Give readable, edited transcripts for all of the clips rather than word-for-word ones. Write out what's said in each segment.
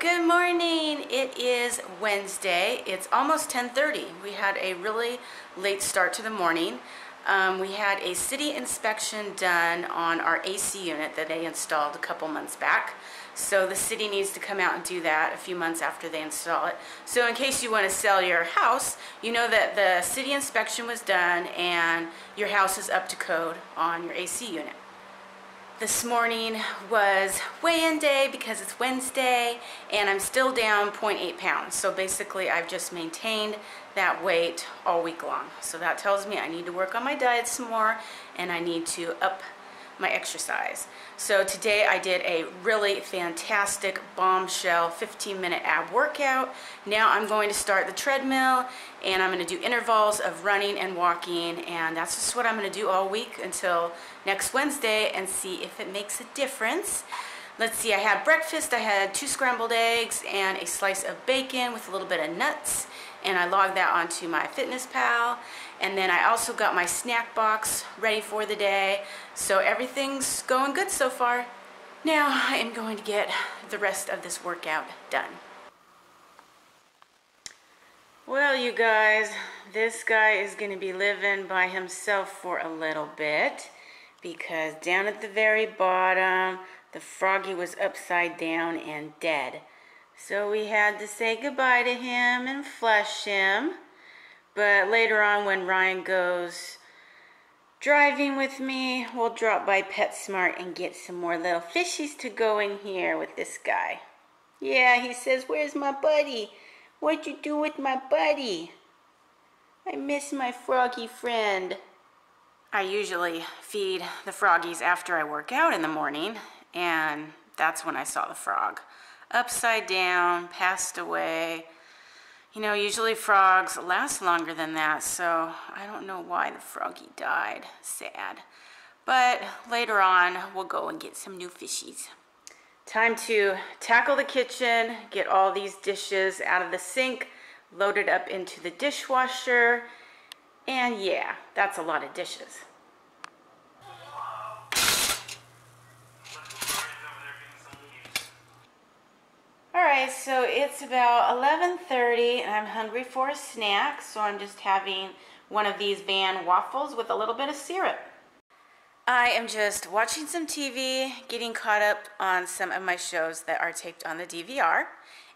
good morning. It is Wednesday. It's almost 10:30. We had a really late start to the morning. We had a city inspection done on our AC unit that they installed a couple months back. So the city needs to come out and do that a few months after they install it. So in case you want to sell your house, you know that the city inspection was done and your house is up to code on your AC unit. This morning was weigh-in day because it's Wednesday and I'm still down 0.8 pounds. So basically I've just maintained that weight all week long. So that tells me I need to work on my diet some more and I need to up my exercise. So today I did a really fantastic bombshell 15-minute ab workout. Now I'm going to start the treadmill and I'm going to do intervals of running and walking, and that's just what I'm going to do all week until next Wednesday and see if it makes a difference. Let's see, I had breakfast. I had 2 scrambled eggs and a slice of bacon with a little bit of nuts, and I logged that onto my FitnessPal. And then I also got my snack box ready for the day. So everything's going good so far. Now I am going to get the rest of this workout done. Well, you guys, this guy is going to be living by himself for a little bit because down at the very bottom, the froggy was upside down and dead. So we had to say goodbye to him and flush him. But later on when Ryan goes driving with me, we'll drop by PetSmart and get some more little fishies to go in here with this guy. Yeah, he says, "Where's my buddy? What'd you do with my buddy? I miss my froggy friend." I usually feed the froggies after I work out in the morning. And that's when I saw the frog upside down, passed away. You know, usually frogs last longer than that, so I don't know why the froggy died. Sad. But later on, we'll go and get some new fishies. Time to tackle the kitchen, get all these dishes out of the sink, loaded up into the dishwasher, and yeah, that's a lot of dishes. Alright, so it's about 11:30 and I'm hungry for a snack, so I'm just having one of these Van waffles with a little bit of syrup. I am just watching some TV, getting caught up on some of my shows that are taped on the DVR,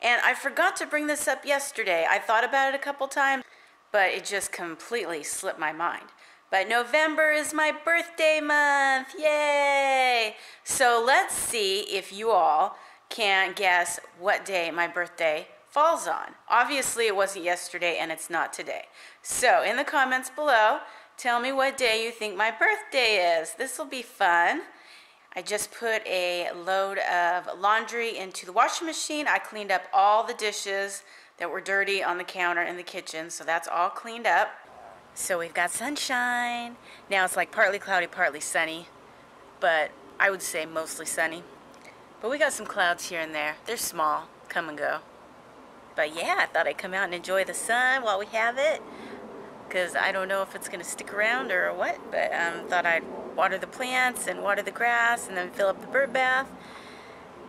and I forgot to bring this up yesterday. I thought about it a couple times, but it just completely slipped my mind. But November is my birthday month! Yay! So let's see if you all can't guess what day my birthday falls on. Obviously it wasn't yesterday and it's not today. So in the comments below, tell me what day you think my birthday is. This will be fun. I just put a load of laundry into the washing machine. I cleaned up all the dishes that were dirty on the counter in the kitchen, so that's all cleaned up. So we've got sunshine. Now it's like partly cloudy, partly sunny, but I would say mostly sunny. But we got some clouds here and there. They're small, come and go. But yeah, I thought I'd come out and enjoy the sun while we have it, because I don't know if it's going to stick around or what, but thought I'd water the plants and water the grass and then fill up the bird bath.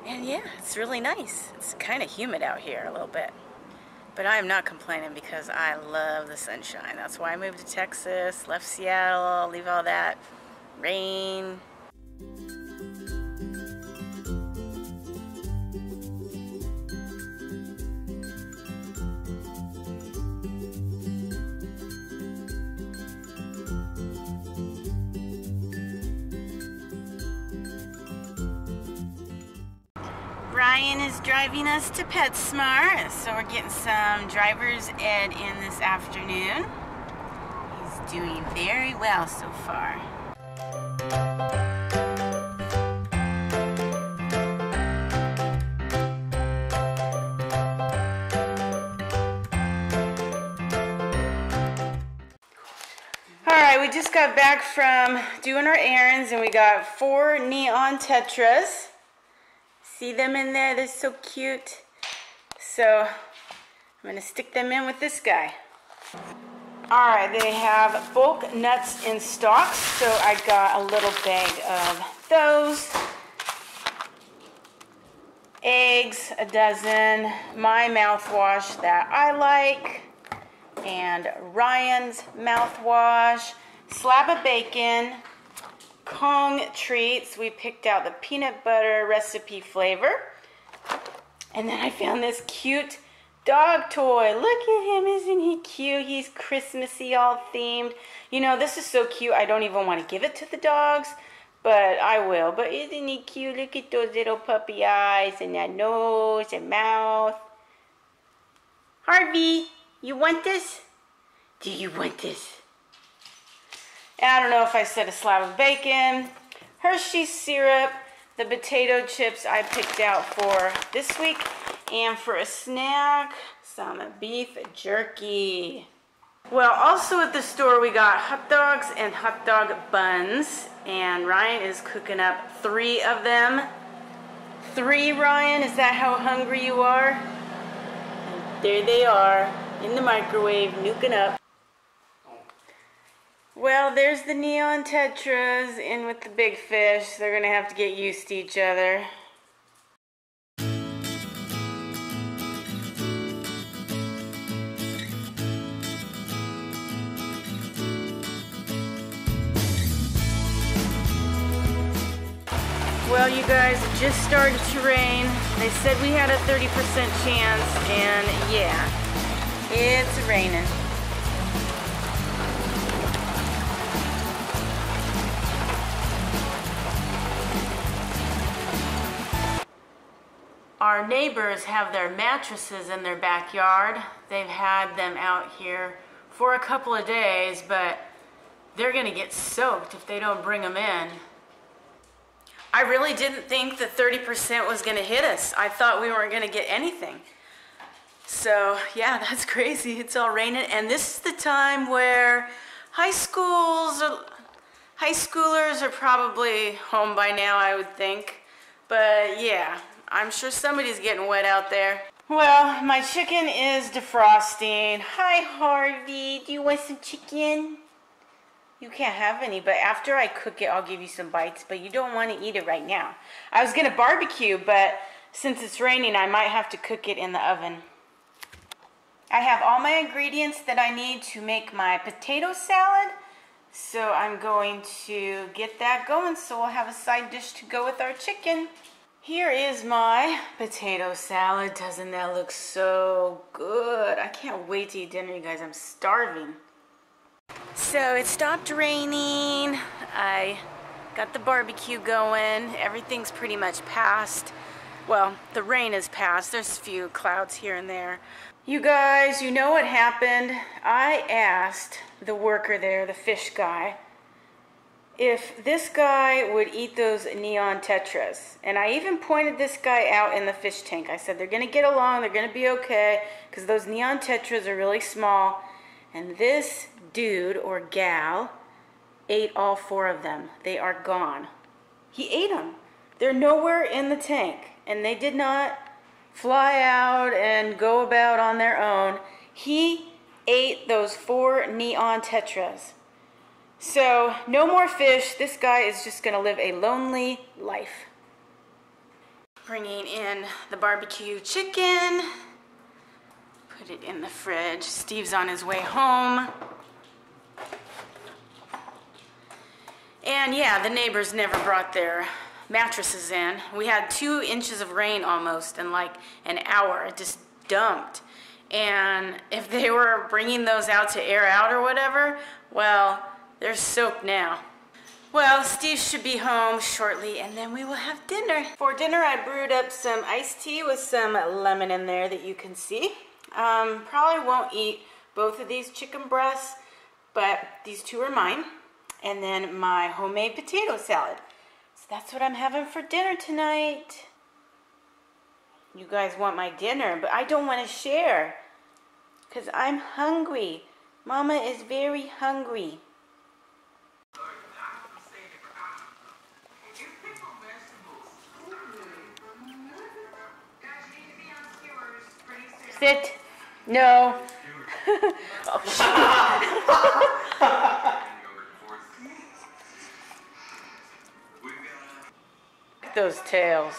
And yeah, it's really nice. It's kind of humid out here a little bit. But I am not complaining because I love the sunshine. That's why I moved to Texas, left Seattle, leave all that rain. Ryan is driving us to PetSmart, so we're getting some driver's ed in this afternoon. He's doing very well so far. Alright, we just got back from doing our errands and we got 4 neon tetras. See them in there? They're so cute. So I'm going to stick them in with this guy. Alright, they have bulk nuts in stock, so I got a little bag of those. eggs, a dozen, my mouthwash that I like, and Ryan's mouthwash, slab of bacon, Kong treats. We picked out the peanut butter recipe flavor. And then I found this cute dog toy. Look at him, isn't he cute? He's Christmassy, all themed. You know, this is so cute, I don't even want to give it to the dogs, but I will. But isn't he cute? Look at those little puppy eyes and that nose and mouth. Harvey, you want this? Do you want this? I don't know if I said a slab of bacon, Hershey syrup, the potato chips I picked out for this week, and for a snack, some beef jerky. Well, also at the store we got hot dogs and hot dog buns, and Ryan is cooking up 3 of them. 3, Ryan? Is that how hungry you are? And there they are in the microwave, nuking up. Well, there's the neon tetras in with the big fish. They're gonna have to get used to each other. Well, you guys, it just started to rain. They said we had a 30% chance, and yeah, it's raining. Our neighbors have their mattresses in their backyard. They've had them out here for a couple of days, but they're gonna get soaked if they don't bring them in. I really didn't think the 30% was gonna hit us. I thought we weren't gonna get anything. So yeah, that's crazy, it's all raining. And this is the time where high schoolers are probably home by now, I would think. But yeah, I'm sure somebody's getting wet out there. Well, my chicken is defrosting. Hi, Harvey. Do you want some chicken? You can't have any, but after I cook it, I'll give you some bites, but you don't want to eat it right now. I was going to barbecue, but since it's raining, I might have to cook it in the oven. I have all my ingredients that I need to make my potato salad, so I'm going to get that going so we'll have a side dish to go with our chicken. Here is my potato salad. Doesn't that look so good? I can't wait to eat dinner, you guys. I'm starving. So it stopped raining. I got the barbecue going. Everything's pretty much passed. Well, the rain is passed. There's a few clouds here and there. You guys, you know what happened? I asked the worker there, the fish guy, if this guy would eat those neon tetras. And I even pointed this guy out in the fish tank. I said, they're gonna get along, they're gonna be okay, because those neon tetras are really small. And this dude or gal ate all 4 of them. They are gone. He ate them. They're nowhere in the tank. And they did not fly out and go about on their own. He ate those 4 neon tetras. So, no more fish. This guy is just going to live a lonely life. Bringing in the barbecue chicken. Put it in the fridge. Steve's on his way home. And yeah, the neighbors never brought their mattresses in. We had 2 inches of rain almost in like an hour. It just dumped. And if they were bringing those out to air out or whatever, well, they're soaked now. Well, Steve should be home shortly, and then we will have dinner. For dinner, I brewed up some iced tea with some lemon in there that you can see. Probably won't eat both of these chicken breasts, but these 2 are mine. And then my homemade potato salad. So that's what I'm having for dinner tonight. You guys want my dinner, but I don't want to share because I'm hungry. Mama is very hungry. Sit. No. Oh, shit. Those tails.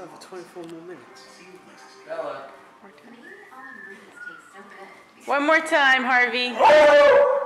still have 24 more minutes. Bella. One more time, Harvey.